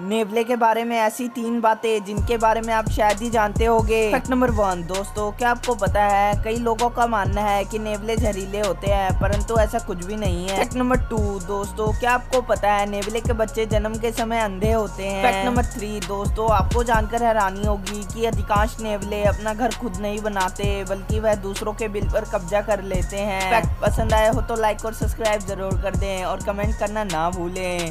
नेवले के बारे में ऐसी 3 बातें जिनके बारे में आप शायद ही जानते होंगे। फैक्ट नंबर 1, दोस्तों क्या आपको पता है कई लोगों का मानना है कि नेवले जहरीले होते हैं, परंतु ऐसा कुछ भी नहीं है। फैक्ट नंबर 2, दोस्तों क्या आपको पता है नेवले के बच्चे जन्म के समय अंधे होते हैं। फैक्ट नंबर 3, दोस्तों आपको जानकर हैरानी होगी कि अधिकांश नेवले अपना घर खुद नहीं बनाते बल्कि वह दूसरों के बिल पर कब्जा कर लेते हैं। फैक्ट पसंद आया हो तो लाइक और सब्सक्राइब जरूर कर दें और कमेंट करना ना भूलें।